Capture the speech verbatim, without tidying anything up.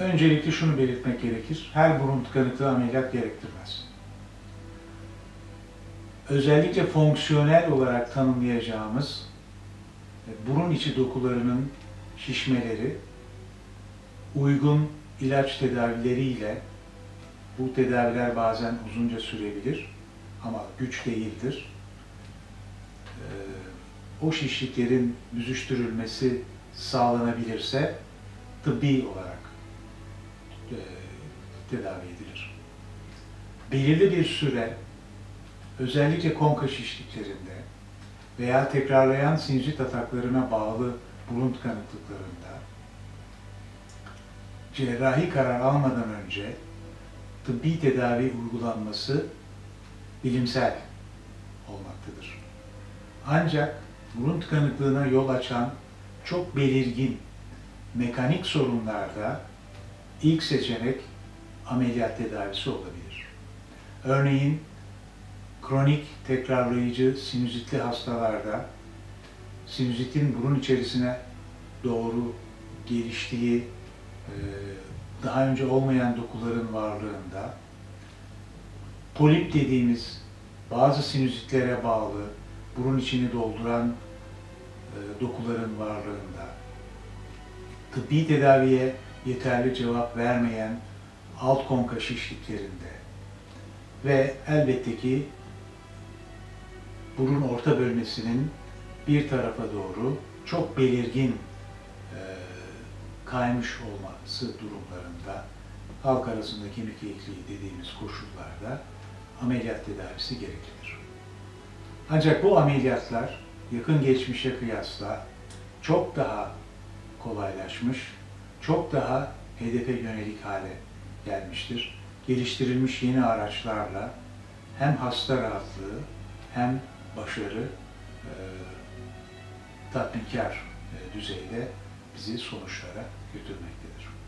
Öncelikle şunu belirtmek gerekir, her burun tıkanıklığı ameliyat gerektirmez. Özellikle fonksiyonel olarak tanımlayacağımız burun içi dokularının şişmeleri, uygun ilaç tedavileriyle, bu tedaviler bazen uzunca sürebilir ama güç değildir. O şişliklerin büzüştürülmesi sağlanabilirse tıbbi olarak tedavi edilir. Belirli bir süre, özellikle konka şişliklerinde veya tekrarlayan sinüzit ataklarına bağlı burun tıkanıklıklarında cerrahi karar almadan önce tıbbi tedavi uygulanması bilimsel olmaktadır. Ancak burun tıkanıklığına yol açan çok belirgin mekanik sorunlarda ilk seçenek ameliyat tedavisi olabilir. Örneğin kronik tekrarlayıcı sinüzitli hastalarda sinüzitin burun içerisine doğru geliştiği, daha önce olmayan dokuların varlığında polip dediğimiz bazı sinüzitlere bağlı burun içini dolduran dokuların varlığında tıbbi tedaviye yeterli cevap vermeyen alt konka şişliklerinde ve elbette ki burun orta bölmesinin bir tarafa doğru çok belirgin kaymış olması durumlarında, halk arasında kemik eğikliği dediğimiz koşullarda ameliyat tedavisi gereklidir. Ancak bu ameliyatlar yakın geçmişe kıyasla çok daha kolaylaşmış, çok daha hedefe yönelik hale gelmiştir. Geliştirilmiş yeni araçlarla hem hasta rahatlığı hem başarı e, tatminkar e, düzeyde bizi sonuçlara götürmektedir.